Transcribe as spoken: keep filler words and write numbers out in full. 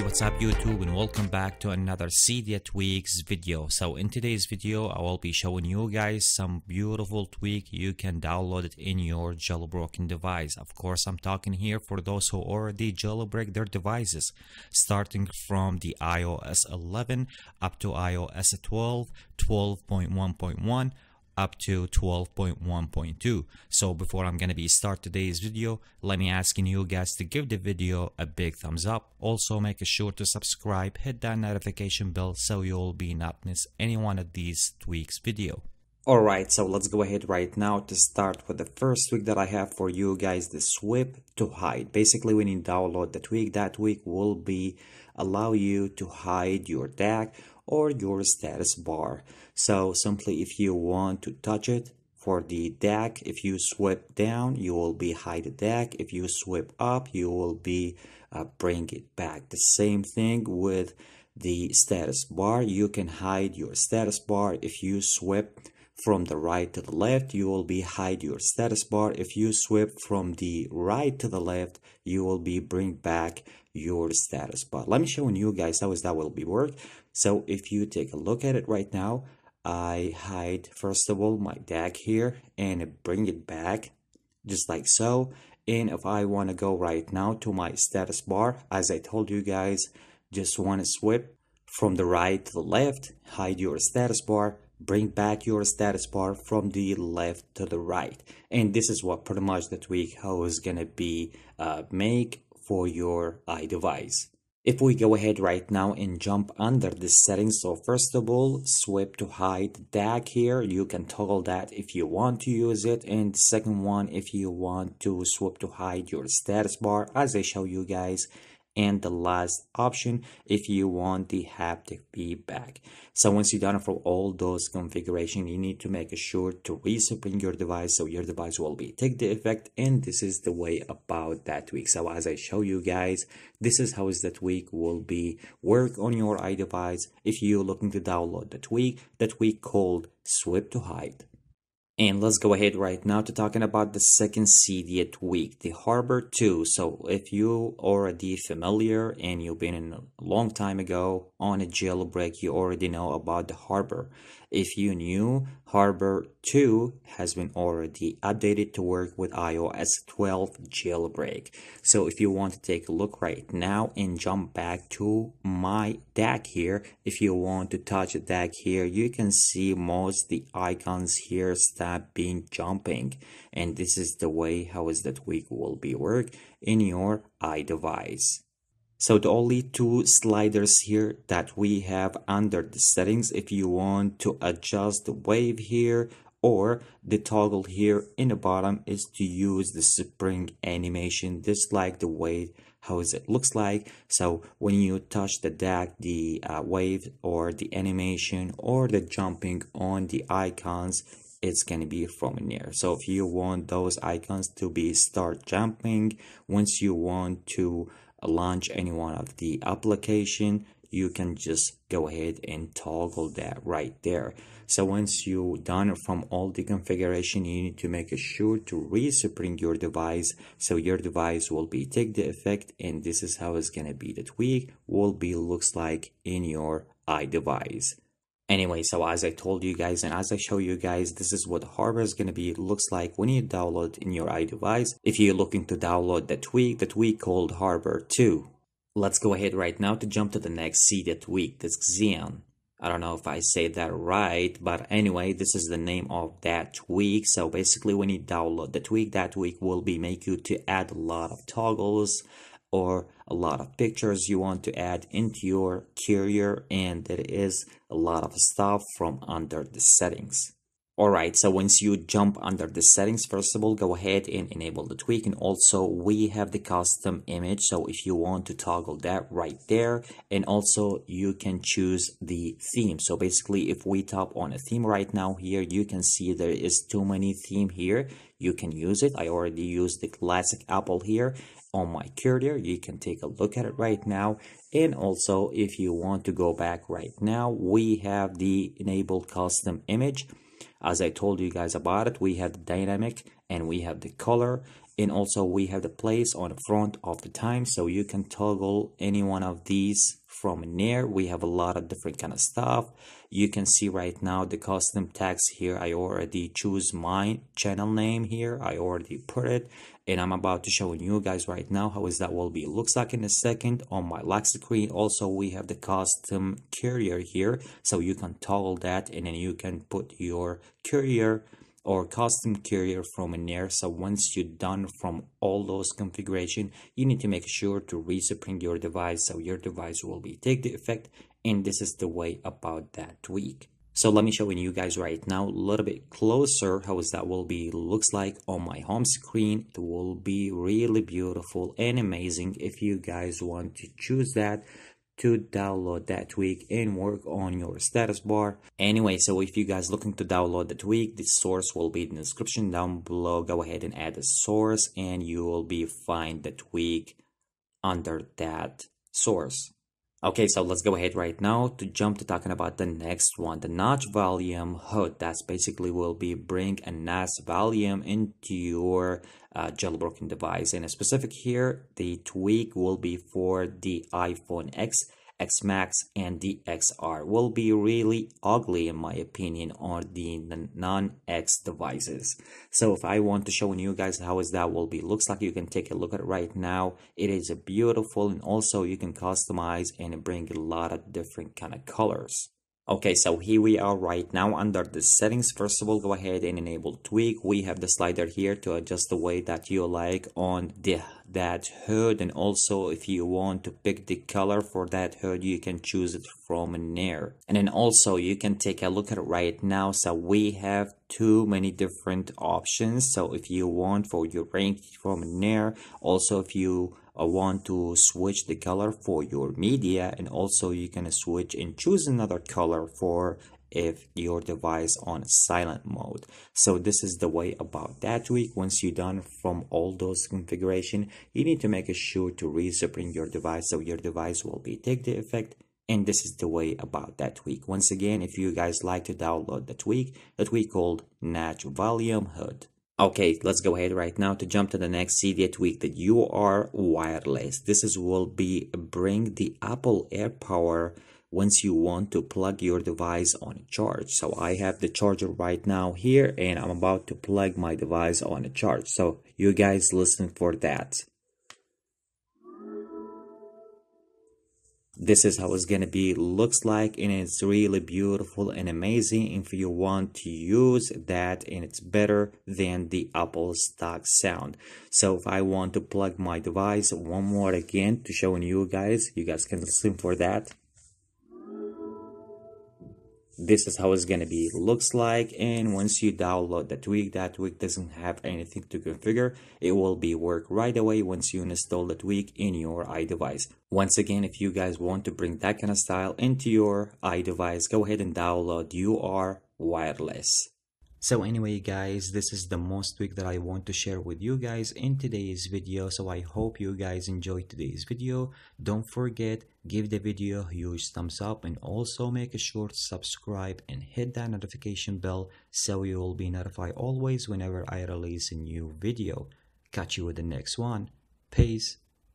Hey, what's up YouTube, and welcome back to another Cydia tweaks video. So in today's video I will be showing you guys some beautiful tweak you can download it in your jailbroken device. Of course I'm talking here for those who already jailbreak their devices, starting from the i O S eleven up to i O S twelve, twelve point one point one up to twelve point one point two. So before I'm gonna be start today's video, let me asking you guys to give the video a big thumbs up. Also make sure to subscribe, hit that notification bell so you'll be not miss any one of these tweaks video. Alright, so let's go ahead right now to start with the first tweak that I have for you guys, the Swipe to Hide. Basically, when you download the tweak, that tweak will be allow you to hide your tag or your status bar. So simply if you want to touch it for the deck, if you swipe down you will be hide the deck, if you swipe up you will be uh, bring it back. The same thing with the status bar, you can hide your status bar. If you swipe from the right to the left you will be hide your status bar, if you swipe from the right to the left you will be bring back your status bar. Let me show you guys how is that will be work. So if you take a look at it right now, I hide first of all my deck here and bring it back just like so. And if I want to go right now to my status bar, as I told you guys, just want to swipe from the right to the left, hide your status bar, bring back your status bar from the left to the right. And this is what pretty much the tweak how is gonna be uh, make for your iDevice. If we go ahead right now and jump under the settings, so first of all, swipe to hide tag here, you can toggle that if you want to use it. And second one, if you want to swipe to hide your status bar as I show you guys. And the last option, if you want the haptic feedback. So once you're done for all those configuration, you need to make sure to respring your device so your device will be take the effect. And this is the way about that tweak. So as I show you guys, this is how is the tweak will be work on your iDevice if you're looking to download the tweak, the tweak called Swipe to Hide. And let's go ahead right now to talking about the second Cydia tweak, the Harbor two. So if you already familiar and you've been in a long time ago on a jailbreak, you already know about the Harbor. If you new, Harbor two has been already updated to work with i O S twelve jailbreak. So if you want to take a look right now and jump back to my deck here, if you want to touch the deck here, you can see most the icons here stand been jumping, and this is the way how is that tweak will be work in your iDevice. So the only two sliders here that we have under the settings, if you want to adjust the wave here or the toggle here in the bottom, is to use the spring animation, just like the way how is it looks like. So when you touch the deck, the uh, wave or the animation or the jumping on the icons, it's gonna be from near. So if you want those icons to be start jumping once you want to launch any one of the application, you can just go ahead and toggle that right there. So once you done from all the configuration, you need to make sure to respring your device so your device will be take the effect. And this is how it's gonna be the tweak will be looks like in your iDevice. Anyway, so as I told you guys and as I show you guys, this is what Harbor is going to be looks like when you download in your iDevice. If you're looking to download the tweak, the tweak called Harbor two. Let's go ahead right now to jump to the next Cydia tweak, this Xeon. I don't know if I say that right, but anyway, this is the name of that tweak. So basically when you download the tweak, that tweak will be make you to add a lot of toggles or a lot of pictures you want to add into your carrier, and there is a lot of stuff from under the settings. Alright, so once you jump under the settings, first of all, go ahead and enable the tweak. And also we have the custom image, so if you want to toggle that right there. And also you can choose the theme. So basically if we tap on a theme right now here, you can see there is too many theme here. You can use it. I already used the classic apple here on my carrier. You can take a look at it right now. And also if you want to go back right now, we have the enable custom image. As I told you guys about it, we have the dynamic and we have the color, And also we have the place on the front of the time, so you can toggle any one of these from near. We have a lot of different kind of stuff. You can see right now the custom tags here. I already choose my channel name here. I already put it, and I'm about to show you guys right now how is that will be looks like in a second on my lock screen. Also we have the custom carrier here, so you can toggle that, and then you can put your carrier or custom carrier from in there. So once you're done from all those configuration, you need to make sure to resync your device, so your device will be take the effect. And this is the way about that tweak. So let me show you guys right now a little bit closer how is that will be looks like on my home screen. It will be really beautiful and amazing. If you guys want to choose that to download that tweak and work on your status bar. Anyway, so if you guys looking to download the tweak, the source will be in the description down below. Go ahead and add the source, and you will be find the tweak under that source. Okay, so let's go ahead right now to jump to talking about the next one, the Notch Volume H U D. That's basically will be bring a nice volume into your uh, jailbroken device. And specific here, the tweak will be for the iPhone X, X Max, and the X R. Will be really ugly in my opinion on the non-X devices. So if I want to show you guys how is that will be looks like, you can take a look at it right now. It is beautiful, and also you can customize and bring a lot of different kind of colors. Okay, so here we are right now under the settings. First of all, go ahead and enable tweak. We have the slider here to adjust the way that you like on the that hood, and also if you want to pick the color for that hood, you can choose it from near. And then also you can take a look at it right now. So we have too many different options. So if you want for your range from near, also if you I want to switch the color for your media, and also you can switch and choose another color for if your device on silent mode. So this is the way about that tweak. Once you're done from all those configuration, you need to make sure to resync your device, so your device will be take the effect. And this is the way about that tweak. Once again, if you guys like to download the tweak, the tweak called Notch Volume H U D. Okay, let's go ahead right now to jump to the next Cydia tweak, the uiWireless. This is will be bring the Apple AirPower once you want to plug your device on charge. So I have the charger right now here, and I'm about to plug my device on a charge. So you guys listen for that. This is how it's gonna be looks like, and it's really beautiful and amazing. If you want to use that, and it's better than the Apple stock sound. So if I want to plug my device one more again to showing you guys, you guys can listen for that. This is how it's gonna be looks like. And once you download the tweak, that tweak doesn't have anything to configure. It will be work right away once you install the tweak in your iDevice. Once again, if you guys want to bring that kind of style into your iDevice, go ahead and download uiWireless. So anyway guys, this is the most tweak that I want to share with you guys in today's video. So I hope you guys enjoyed today's video. Don't forget, give the video a huge thumbs up, and also make sure to subscribe and hit that notification bell so you will be notified always whenever I release a new video. Catch you with the next one. Peace.